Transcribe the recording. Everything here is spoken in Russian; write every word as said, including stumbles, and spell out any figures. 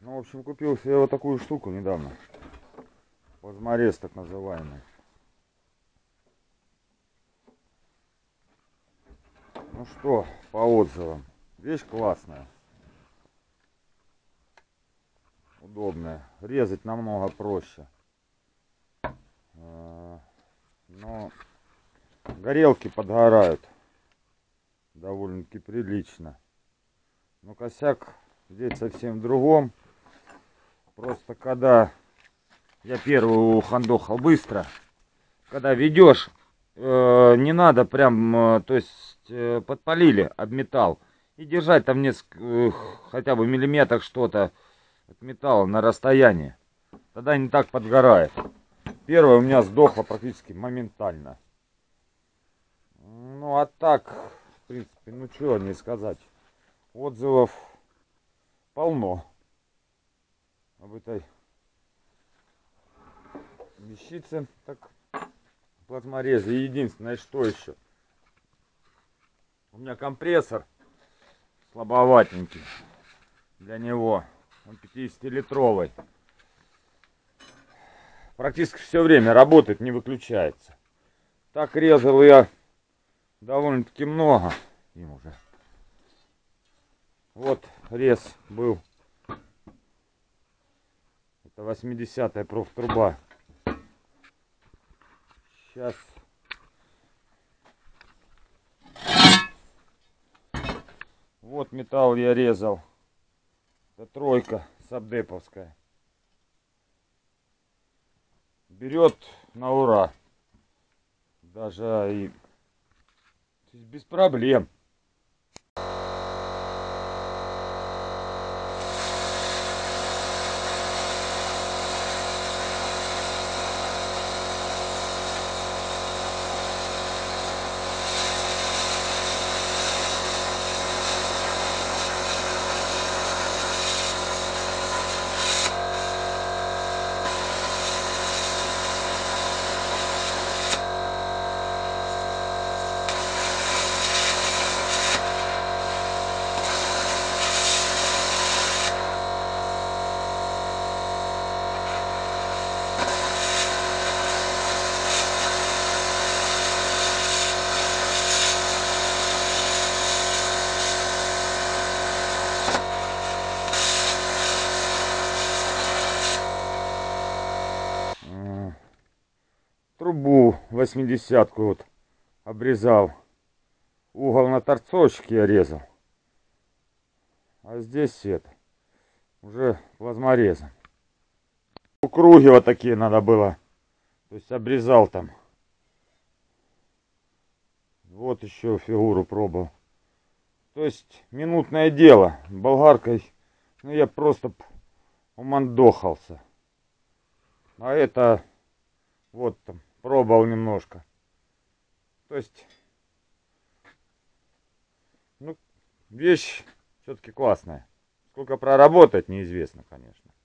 Ну, в общем, купил себе вот такую штуку недавно. Плазморез так называемый. Ну что, по отзывам. Вещь классная. Удобная. Резать намного проще. Но горелки подгорают довольно-таки прилично. Но косяк здесь совсем в другом. Просто когда я первую хандохал быстро, когда ведешь, не надо прям, то есть подпалили об металл и держать там несколько, хотя бы миллиметр что-то от металла на расстоянии. Тогда не так подгорает. Первая у меня сдохла практически моментально. Ну а так, в принципе, ну чего не сказать. Отзывов полно об этой вещице, так, плазморезы. И единственное, что еще, у меня компрессор слабоватенький для него, он пятидесятилитровый, практически все время работает, не выключается. Так резал я довольно-таки много им уже. Вот рез был. Это восьмидесятая профтруба. Сейчас. Вот металл я резал. Это тройка сабдеповская. Берет на ура. Даже и без проблем. Трубу восьмидесятку вот обрезал. Угол на торцовщике я резал. А здесь это уже плазморезом. Круги вот такие надо было. То есть обрезал там. Вот еще фигуру пробовал. То есть минутное дело. Болгаркой, ну, я просто умандохался. А это вот там. Пробовал немножко. То есть, ну, вещь все-таки классная. Сколько проработать, неизвестно, конечно.